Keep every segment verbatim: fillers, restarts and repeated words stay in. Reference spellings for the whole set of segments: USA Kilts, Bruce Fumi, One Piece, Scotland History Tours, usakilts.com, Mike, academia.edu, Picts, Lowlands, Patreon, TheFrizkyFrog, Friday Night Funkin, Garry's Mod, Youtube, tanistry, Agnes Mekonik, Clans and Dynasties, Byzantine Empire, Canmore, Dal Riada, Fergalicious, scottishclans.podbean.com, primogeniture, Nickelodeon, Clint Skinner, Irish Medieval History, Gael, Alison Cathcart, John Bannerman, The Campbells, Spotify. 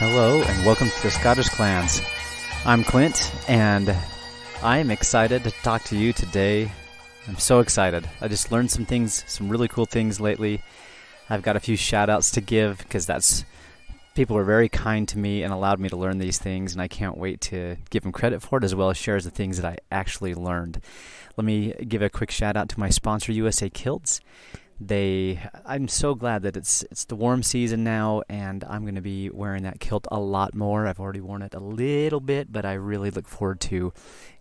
Hello and welcome to The Scottish Clans. I'm Clint and I'm excited to talk to you today. I'm so excited. I just learned some things, some really cool things lately. I've got a few shout outs to give because that's people were very kind to me and allowed me to learn these things, and I can't wait to give them credit for it as well as share the things that I actually learned. Let me give a quick shout out to my sponsor, U S A Kilts. They, I'm so glad that it's it's the warm season now, and I'm going to be wearing that kilt a lot more. I've already worn it a little bit, but I really look forward to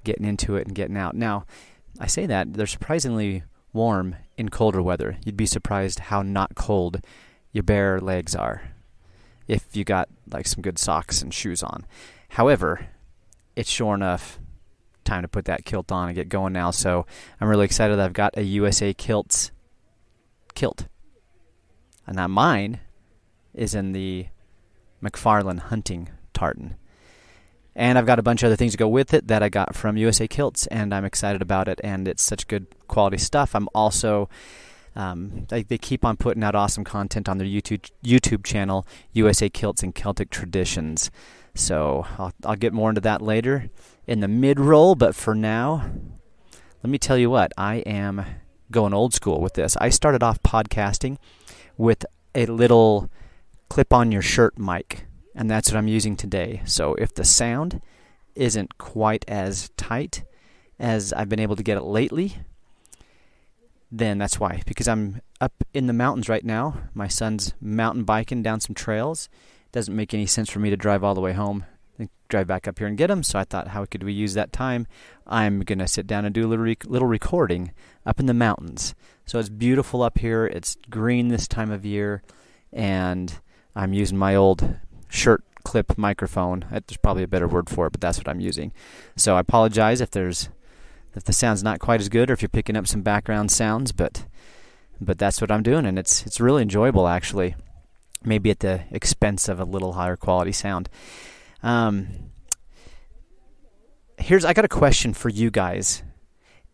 getting into it and getting out. Now, I say that, they're surprisingly warm in colder weather. You'd be surprised how not cold your bare legs are if you got like some good socks and shoes on. However, it's sure enough time to put that kilt on and get going now, so I'm really excited that I've got a U S A Kilts kilt, and now mine is in the McFarlane hunting tartan, and I've got a bunch of other things to go with it that I got from U S A Kilts, and I'm excited about it, and it's such good quality stuff. I'm also um, they, they keep on putting out awesome content on their YouTube YouTube channel, U S A Kilts and Celtic Traditions, so I'll, I'll get more into that later in the mid-roll, but for now let me tell you what I am going old school with this. I started off podcasting with a little clip on your shirt mic, and that's what I'm using today. So if the sound isn't quite as tight as I've been able to get it lately, then that's why, because I'm up in the mountains right now. My son's mountain biking down some trails. It doesn't make any sense for me to drive all the way home and drive back up here and get him, so I thought, how could we use that time? I'm going to sit down and do a little, rec little recording up in the mountains. So it's beautiful up here, it's green this time of year, and I'm using my old shirt clip microphone. There's probably a better word for it, but that's what I'm using. So I apologize if there's if the sound's not quite as good or if you're picking up some background sounds, but but that's what I'm doing, and it's it's really enjoyable, actually. Maybe at the expense of a little higher quality sound. Um, here's, I got a question for you guys,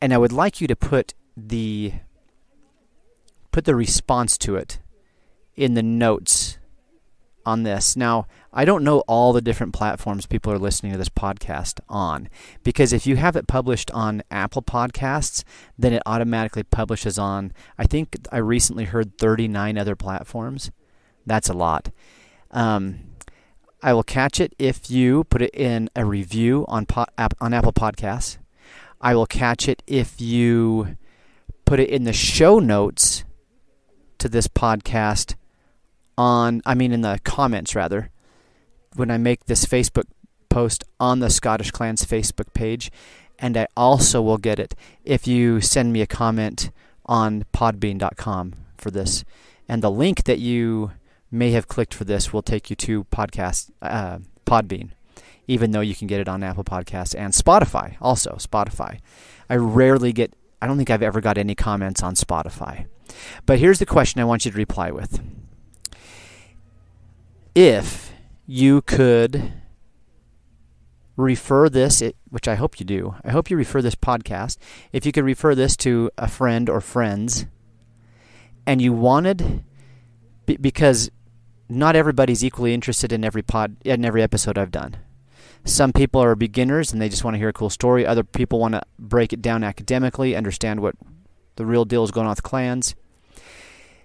and I would like you to put the, put the response to it in the notes on this. Now, I don't know all the different platforms people are listening to this podcast on, because if you have it published on Apple Podcasts, then it automatically publishes on, I think I recently heard thirty-nine other platforms. That's a lot. Um, I will catch it if you put it in a review on po app, on Apple Podcasts. I will catch it if you put it in the show notes to this podcast on, I mean in the comments rather, when I make this Facebook post on the Scottish Clans Facebook page. And I also will get it if you send me a comment on podbean dot com for this. And the link that you may have clicked for this will take you to podcast uh, Podbean, even though you can get it on Apple Podcasts and Spotify also. Spotify. I rarely get, I don't think I've ever got any comments on Spotify. But here's the question I want you to reply with. If you could refer this, it, which I hope you do, I hope you refer this podcast, if you could refer this to a friend or friends, and you wanted, be, because not everybody's equally interested in every pod, in every episode I've done. Some people are beginners and they just want to hear a cool story. Other people want to break it down academically, understand what the real deal is going on with clans.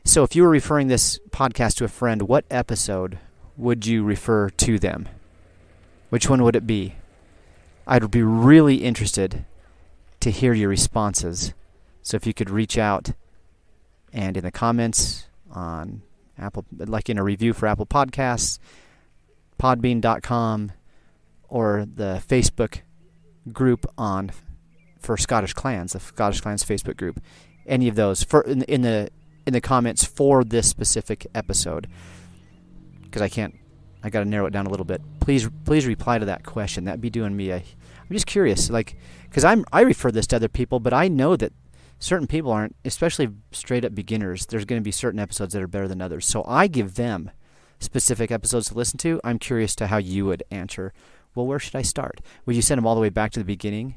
So if you were referring this podcast to a friend, what episode would you refer to them? Which one would it be? I'd be really interested to hear your responses. So if you could reach out and in the comments on Apple, like in a review for Apple Podcasts, podbean dot com, or the Facebook group on for Scottish Clans, the Scottish Clans Facebook group. Any of those for in, in the in the comments for this specific episode, because I can't, I got to narrow it down a little bit. Please, please reply to that question. That'd be doing me a. I'm just curious, like, because I'm I refer this to other people, but I know that certain people aren't, especially straight-up beginners. There's going to be certain episodes that are better than others. So I give them specific episodes to listen to. I'm curious to how you would answer. Well, where should I start? Would you send them all the way back to the beginning,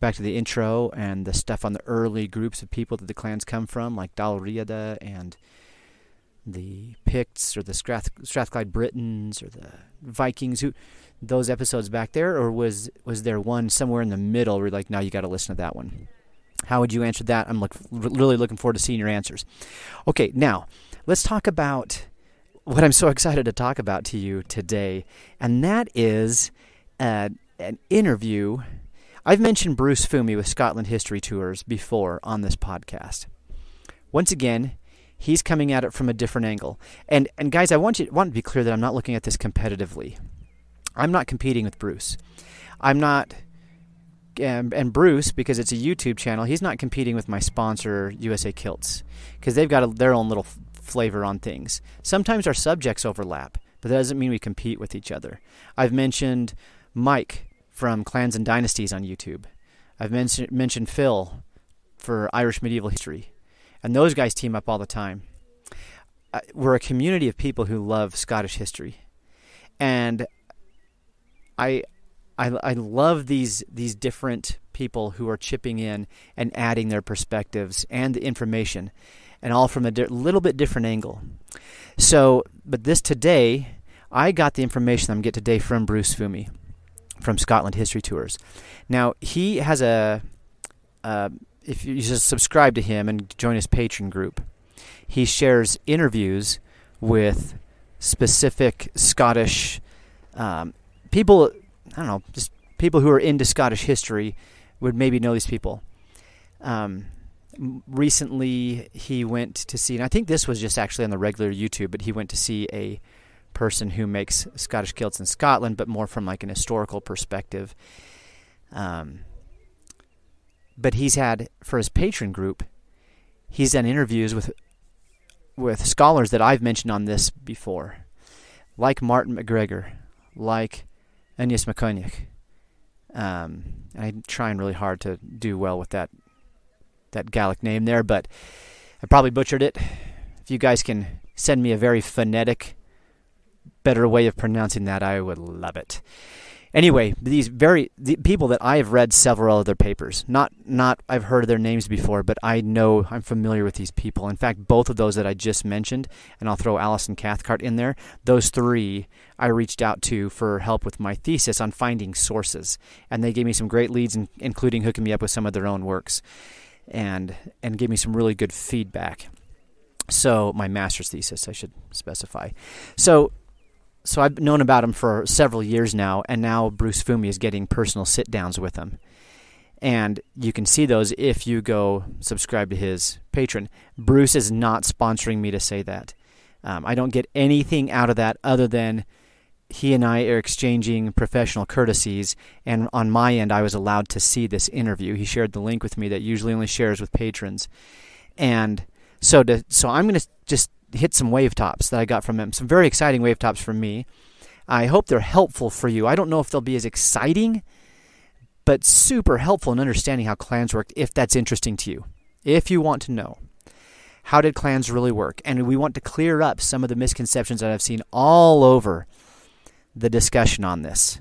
back to the intro and the stuff on the early groups of people that the clans come from, like Dal Riada and the Picts or the Strath Strathclyde Britons or the Vikings, who those episodes back there, or was was there one somewhere in the middle where you're like, now you got to listen to that one? How would you answer that? I'm look, really looking forward to seeing your answers. Okay, now let's talk about what I'm so excited to talk about to you today, and that is uh, an interview. I've mentioned Bruce Fumi with Scotland History Tours before on this podcast. Once again, he's coming at it from a different angle. And and guys, I want you want to be clear that I'm not looking at this competitively. I'm not competing with Bruce. I'm not, and, and Bruce, because it's a YouTube channel, he's not competing with my sponsor, U S A Kilts, because they've got a, their own little flavor on things. Sometimes our subjects overlap, but that doesn't mean we compete with each other. I've mentioned Mike from Clans and Dynasties on YouTube. I've mentioned mentioned Phil for Irish Medieval History. And those guys team up all the time. Uh, we're a community of people who love Scottish history, and I, I, I love these these different people who are chipping in and adding their perspectives and the information, and all from a di little bit different angle. So, but this today, I got the information I'm getting today from Bruce Fumi, from Scotland History Tours. Now he has a. a If you just subscribe to him and join his Patreon group, he shares interviews with specific Scottish um, people. I don't know, just people who are into Scottish history would maybe know these people. Um, recently, he went to see, and I think this was just actually on the regular YouTube, but he went to see a person who makes Scottish kilts in Scotland, but more from like an historical perspective. Um, But he's had, for his patron group, he's done interviews with with scholars that I've mentioned on this before, like Martin MacGregor, like Agnes Mekonik. Um, I'm trying really hard to do well with that that Gaelic name there, but I probably butchered it. If you guys can send me a very phonetic, better way of pronouncing that, I would love it. Anyway, these very the people that I have read several of their papers. Not not I've heard of their names before, but I know I'm familiar with these people. In fact, both of those that I just mentioned, and I'll throw Alison Cathcart in there, those three I reached out to for help with my thesis on finding sources. And they gave me some great leads, in, including hooking me up with some of their own works, and and gave me some really good feedback. So my master's thesis, I should specify. So So I've known about him for several years now, and now Bruce Fumi is getting personal sit-downs with him. And you can see those if you go subscribe to his Patreon. Bruce is not sponsoring me to say that. Um, I don't get anything out of that other than he and I are exchanging professional courtesies, and on my end I was allowed to see this interview. He shared the link with me that usually only shares with patrons. And so, to, so I'm going to just hit some wave tops that I got from him. Some very exciting wave tops from me. I hope they're helpful for you. I don't know if they'll be as exciting, but super helpful in understanding how clans worked, if that's interesting to you. If you want to know, how did clans really work? And we want to clear up some of the misconceptions that I've seen all over the discussion on this.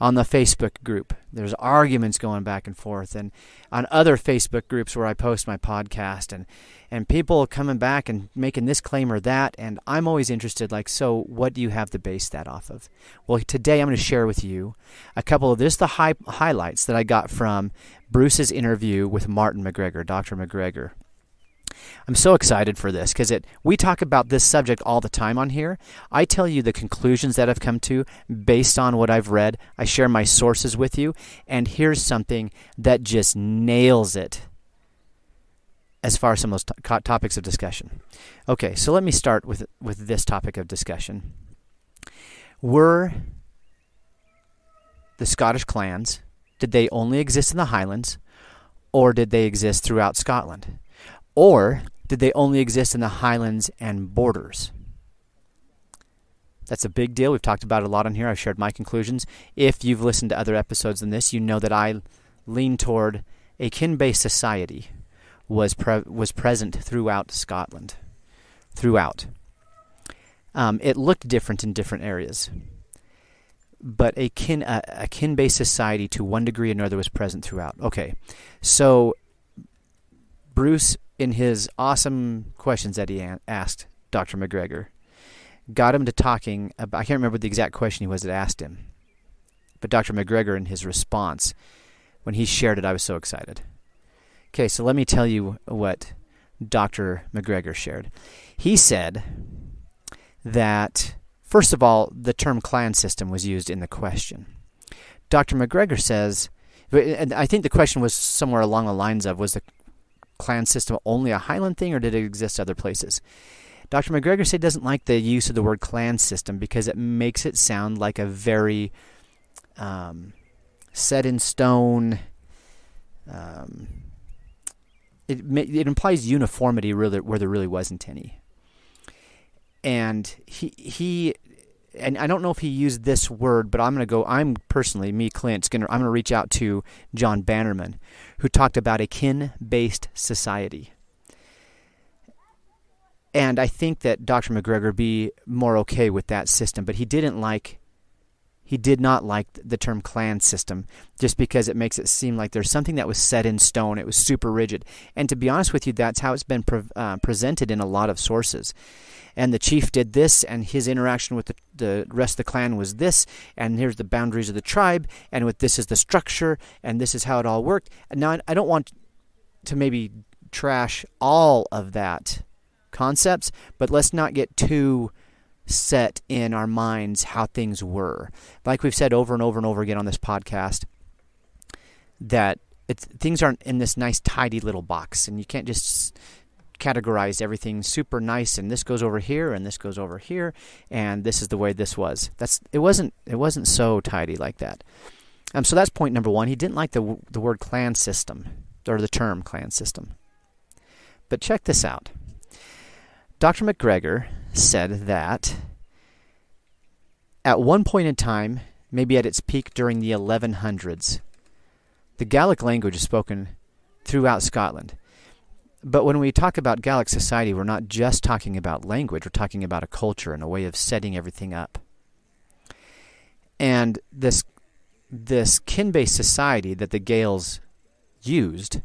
On the Facebook group, there's arguments going back and forth, and on other Facebook groups where I post my podcast, and, and people coming back and making this claim or that, and I'm always interested, like, so what do you have to base that off of? Well, today I'm going to share with you a couple of this, the high, highlights that I got from Bruce's interview with Martin MacGregor, Doctor MacGregor. I'm so excited for this because it we talk about this subject all the time on here. I tell you the conclusions that I've come to based on what I've read. I share my sources with you, and here's something that just nails it as far as some of those topics of discussion. Okay, so let me start with, with this topic of discussion. Were the Scottish clans, did they only exist in the Highlands, or did they exist throughout Scotland? Or did they only exist in the Highlands and borders? That's a big deal. We've talked about it a lot on here. I've shared my conclusions. If you've listened to other episodes than this, you know that I lean toward a kin-based society was pre was present throughout Scotland. Throughout. Um, it looked different in different areas. But a kin a, a kin-based society to one degree or another was present throughout. Okay. So Bruce, in his awesome questions that he asked, Doctor MacGregor, got him to talking about, I can't remember the exact question he was that asked him, but Doctor MacGregor and his response, when he shared it, I was so excited. Okay, so let me tell you what Doctor MacGregor shared. He said that, first of all, the term clan system was used in the question. Doctor MacGregor says, and I think the question was somewhere along the lines of, was the clan system only a Highland thing, or did it exist other places? Doctor MacGregor said he doesn't like the use of the word clan system because it makes it sound like a very um, set-in-stone... Um, it, it implies uniformity really, where there really wasn't any. And he... he And I don't know if he used this word, but I'm going to go, I'm personally, me, Clint Skinner, I'm going to reach out to John Bannerman, who talked about a kin-based society. And I think that Doctor MacGregor would be more okay with that system, but he didn't like, he did not like the term clan system, just because it makes it seem like there's something that was set in stone, it was super rigid. And to be honest with you, that's how it's been pre uh, presented in a lot of sources. And the chief did this, and his interaction with the, the rest of the clan was this, and here's the boundaries of the tribe, and with this is the structure, and this is how it all worked. And now, I, I don't want to maybe trash all of that concepts, but let's not get too set in our minds how things were. Like we've said over and over and over again on this podcast, that it's, things aren't in this nice, tidy little box, and you can't just... categorized everything super nice, and this goes over here, and this goes over here, and this is the way this was. That's it wasn't it wasn't so tidy like that. Um, so that's point number one. He didn't like the the word clan system or the term clan system. But check this out. Doctor MacGregor said that at one point in time, maybe at its peak during the eleven hundreds, the Gaelic language is spoken throughout Scotland. But when we talk about Gaelic society, we're not just talking about language. We're talking about a culture and a way of setting everything up. And this, this kin-based society that the Gaels used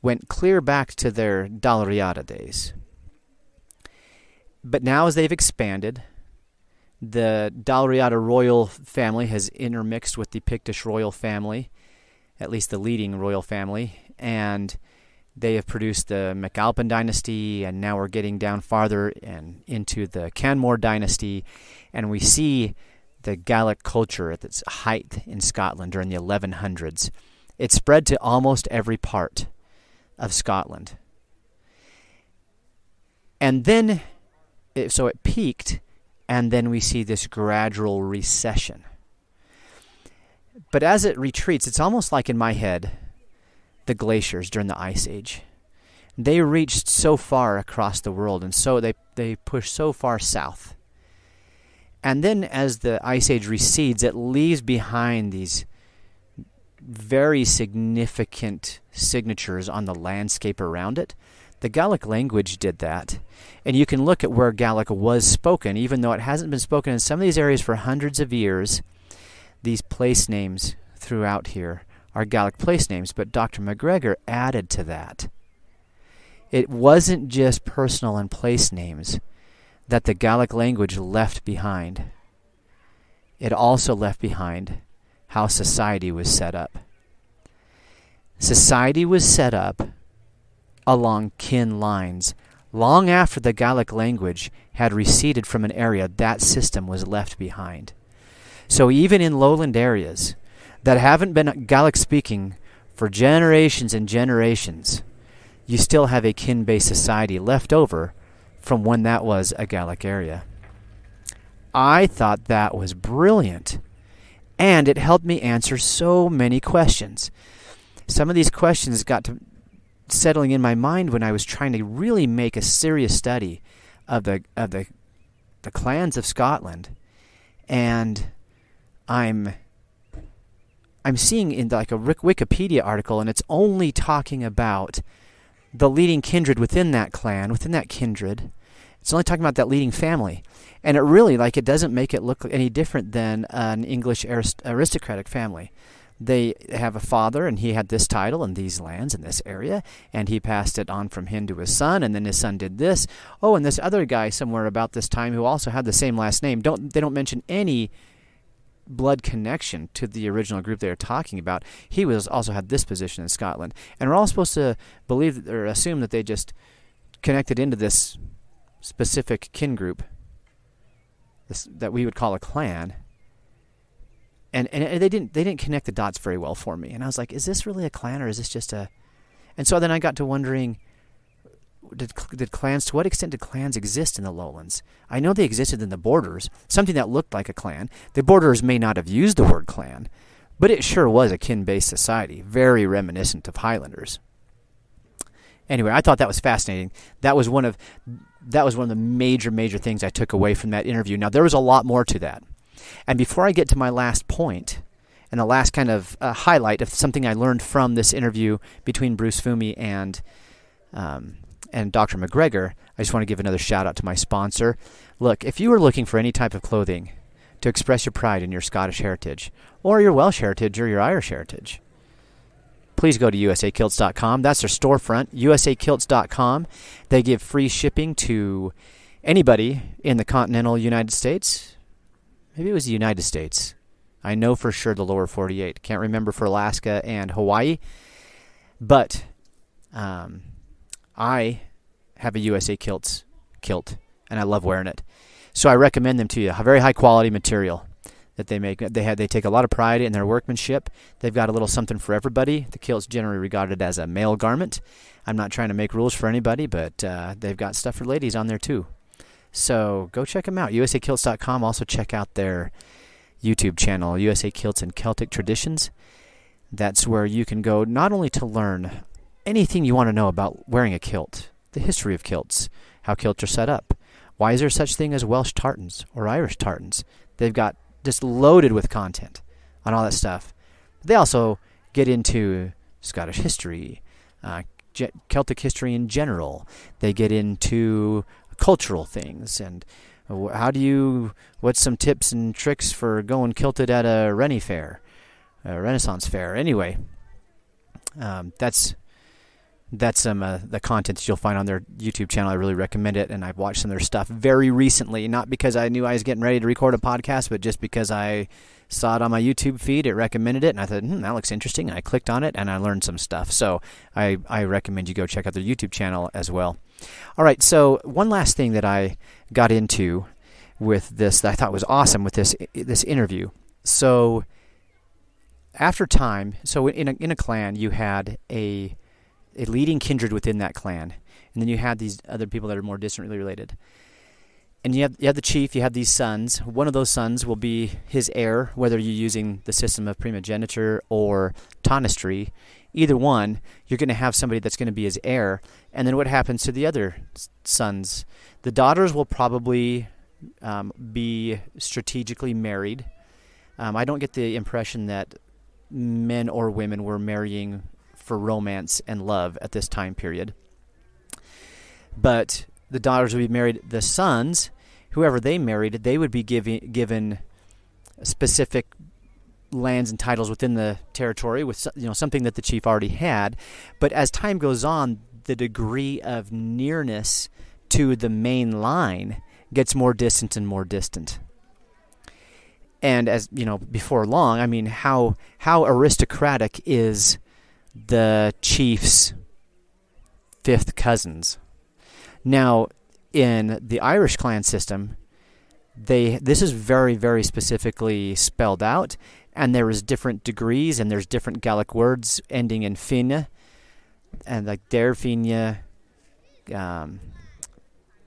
went clear back to their Dal Riada days. But now as they've expanded, the Dal Riada royal family has intermixed with the Pictish royal family, at least the leading royal family, and... they have produced the MacAlpin dynasty, and now we're getting down farther and into the Canmore dynasty, and we see the Gaelic culture at its height in Scotland during the eleven hundreds. It spread to almost every part of Scotland. And then, it, so it peaked, and then we see this gradual recession. But as it retreats, it's almost like in my head... the glaciers during the Ice Age. They reached so far across the world, and so they, they pushed so far south. And then as the Ice Age recedes, it leaves behind these very significant signatures on the landscape around it. The Gaelic language did that. And you can look at where Gaelic was spoken, even though it hasn't been spoken in some of these areas for hundreds of years. These place names throughout here are Gaelic place names, but Doctor MacGregor added to that. It wasn't just personal and place names that the Gaelic language left behind. It also left behind how society was set up. Society was set up along kin lines. Long after the Gaelic language had receded from an area, that system was left behind. So even in lowland areas that haven't been Gaelic-speaking for generations and generations, you still have a kin-based society left over from when that was a Gaelic area. I thought that was brilliant, and it helped me answer so many questions. Some of these questions got to settling in my mind when I was trying to really make a serious study of the, of the, the clans of Scotland, and I'm... I'm seeing in like a Wikipedia article, and it's only talking about the leading kindred within that clan, within that kindred. It's only talking about that leading family. And it really, like, it doesn't make it look any different than an English arist aristocratic family. they have a father, and he had this title and these lands in this area, and he passed it on from him to his son, and then his son did this. Oh, and this other guy somewhere about this time who also had the same last name. Don't they don't mention any blood connection to the original group they are talking about. He was also had this position in Scotland, and we're all supposed to believe or assume that they just connected into this specific kin group, this, that we would call a clan. And, and they didn't they didn't connect the dots very well for me. And I was like, is this really a clan, or is this just a... And so then I got to wondering, did, did clans, to what extent did clans exist in the lowlands? I know they existed in the borders, something that looked like a clan. The borderers may not have used the word clan, but it sure was a kin-based society, very reminiscent of Highlanders. Anyway, I thought that was fascinating. That was one of, that was one of the major, major things I took away from that interview. Now, there was a lot more to that. And before I get to my last point and the last kind of uh, highlight of something I learned from this interview between Bruce Fumi and um, and Doctor MacGregor, I just want to give another shout out to my sponsor. Look, if you are looking for any type of clothing to express your pride in your Scottish heritage or your Welsh heritage or your Irish heritage, please go to U S A kilts dot com. That's their storefront, U S A kilts dot com. They give free shipping to anybody in the continental United States. Maybe it was the United States. I know for sure the lower forty-eight. Can't remember for Alaska and Hawaii. But um, I have a U S A Kilts kilt, and I love wearing it. So I recommend them to you. Very high-quality material that they make. They, have, they take a lot of pride in their workmanship. They've got a little something for everybody. The kilt's generally regarded as a male garment. I'm not trying to make rules for anybody, but uh, they've got stuff for ladies on there too. So go check them out, U S A kilts dot com. Also check out their YouTube channel, U S A Kilts and Celtic Traditions. That's where you can go not only to learn anything you want to know about wearing a kilt, the history of kilts, how kilts are set up, why is there such thing as Welsh tartans or Irish tartans. They've got just loaded with content on all that stuff. They also get into Scottish history, uh, Celtic history in general. They get into cultural things, and how do you, what's some tips and tricks for going kilted at a Rennie fair, a Renaissance fair. Anyway, um, that's that's some uh, the content that you'll find on their YouTube channel. I really recommend it, and I've watched some of their stuff very recently, not because I knew I was getting ready to record a podcast, but just because I saw it on my YouTube feed. It recommended it, and I thought, hmm, that looks interesting, and I clicked on it, and I learned some stuff. So I, I recommend you go check out their YouTube channel as well. All right, so one last thing that I got into with this that I thought was awesome with this this interview. So after time, so in a, in a clan, you had a, a leading kindred within that clan, and then you had these other people that are more distantly related. And you have, you have the chief, you have these sons. One of those sons will be his heir, whether you're using the system of primogeniture or tanistry. Either one, you're going to have somebody that's going to be his heir. And then what happens to the other sons? The daughters will probably um, be strategically married. Um, I don't get the impression that men or women were marrying for romance and love at this time period. But the daughters would be married. The sons, whoever they married, they would be given given specific lands and titles within the territory, with, you know, something that the chief already had. But as time goes on, the degree of nearness to the main line gets more distant and more distant. And as you know, before long, I mean, how how aristocratic is the chief's fifth cousins? Now, in the Irish clan system, they this is very, very specifically spelled out, and there is different degrees, and there's different Gaelic words ending in fine, and like der fine. Um,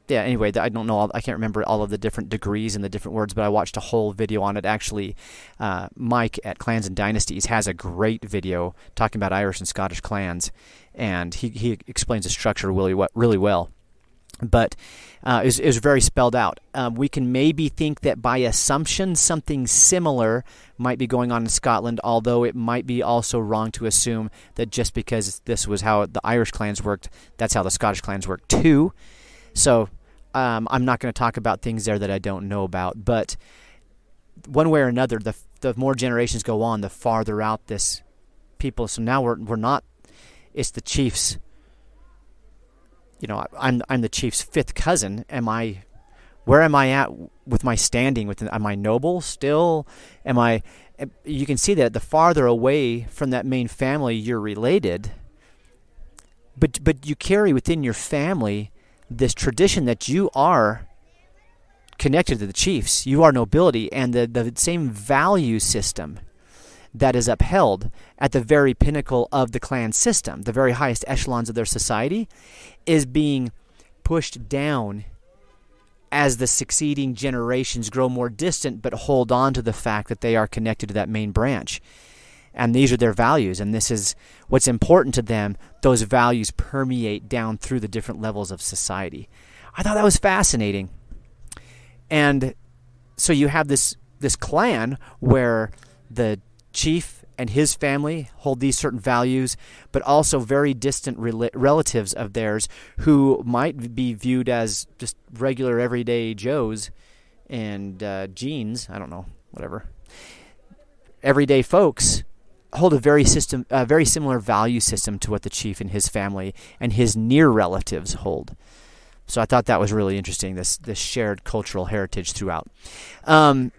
yeah. Anyway, I don't know. All, I can't remember all of the different degrees and the different words, but I watched a whole video on it. Actually, uh, Mike at Clans and Dynasties has a great video talking about Irish and Scottish clans, and he he explains the structure really really well. But uh, it, was, it was very spelled out. Um, we can maybe think that by assumption something similar might be going on in Scotland, although it might be also wrong to assume that just because this was how the Irish clans worked, that's how the Scottish clans worked too. So um, I'm not going to talk about things there that I don't know about. But one way or another, the, the more generations go on, the farther out this people. So now we're we're not. It's the chief's. You know, I'm I'm the chief's fifth cousin. Am I? Where am I at with my standing? With am I noble still? Am I? You can see that the farther away from that main family you're related, but but you carry within your family this tradition that you are connected to the chiefs. You are nobility, and the, the same value system that is upheld at the very pinnacle of the clan system, the very highest echelons of their society, is being pushed down as the succeeding generations grow more distant but hold on to the fact that they are connected to that main branch. And these are their values, and this is what's important to them. Those values permeate down through the different levels of society. I thought that was fascinating. And so you have this, this clan where the chief and his family hold these certain values, but also very distant rel relatives of theirs who might be viewed as just regular everyday Joes and uh, Jeans, I don't know, whatever. Everyday folks hold a very system, a very similar value system to what the chief and his family and his near relatives hold. So I thought that was really interesting, this this shared cultural heritage throughout. Um,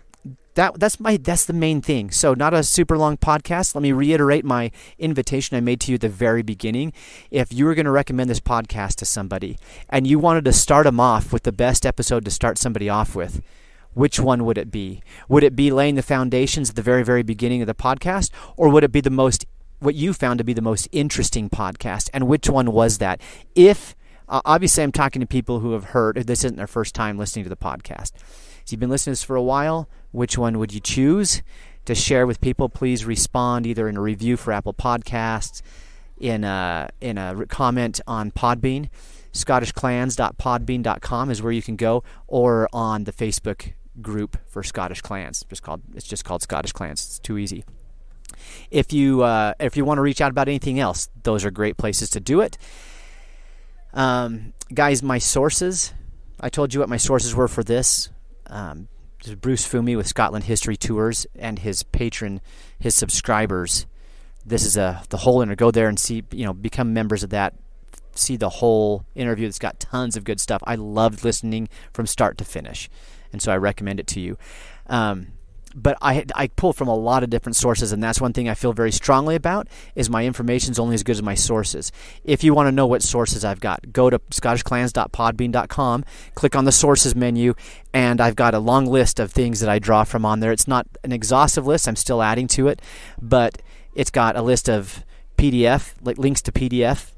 That, that's my that's the main thing. So not a super long podcast. Let me reiterate my invitation I made to you at the very beginning. If you were going to recommend this podcast to somebody and you wanted to start them off with the best episode to start somebody off with, which one would it be? Would it be laying the foundations at the very, very beginning of the podcast, or would it be the most what you found to be the most interesting podcast? And which one was that? If uh, obviously I'm talking to people who have heard, if this isn't their first time listening to the podcast. So you've been listening to this for a while. Which one would you choose to share with people? Please respond either in a review for Apple Podcasts, in a, in a comment on Podbean. scottish clans dot podbean dot com is where you can go, or on the Facebook group for Scottish Clans. Just called, it's just called Scottish Clans. It's too easy. If you, uh, if you want to reach out about anything else, those are great places to do it. Um, guys, my sources. I told you what my sources were for this. Um, this is Bruce Fumi with Scotland History Tours and his patron, his subscribers. This is a the whole interview. Go there and see, you know, become members of that. See the whole interview. It's got tons of good stuff. I loved listening from start to finish, and so I recommend it to you. Um, but I I pull from a lot of different sources, and that's one thing I feel very strongly about is my information's only as good as my sources. If you want to know what sources I've got, go to scottish clans dot podbean dot com, click on the sources menu. And I've got a long list of things that I draw from on there. It's not an exhaustive list. I'm still adding to it. But it's got a list of P D F, like links to P D F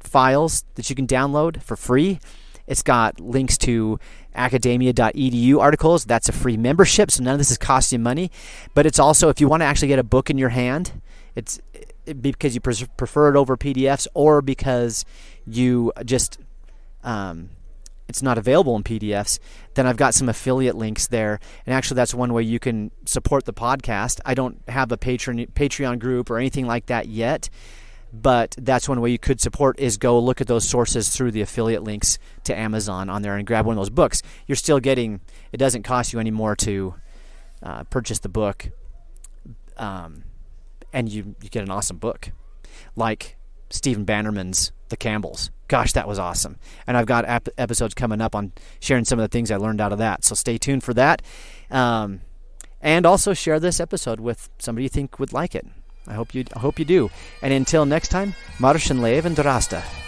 files that you can download for free. It's got links to academia dot e d u articles. That's a free membership, so none of this is costing you money. But it's also, if you want to actually get a book in your hand, it's because you prefer it over P D Fs or because you just... Um, it's not available in P D Fs, then I've got some affiliate links there. And actually, that's one way you can support the podcast. I don't have a patron, Patreon group or anything like that yet, but that's one way you could support is go look at those sources through the affiliate links to Amazon on there and grab one of those books. You're still getting – it doesn't cost you any more to uh, purchase the book, um, and you, you get an awesome book like Stephen Bannerman's The Campbells. Gosh, that was awesome. And I've got ap episodes coming up on sharing some of the things I learned out of that. So stay tuned for that. Um, and also share this episode with somebody you think would like it. I hope you, I hope you do. And until next time, Martin Leven Drasta.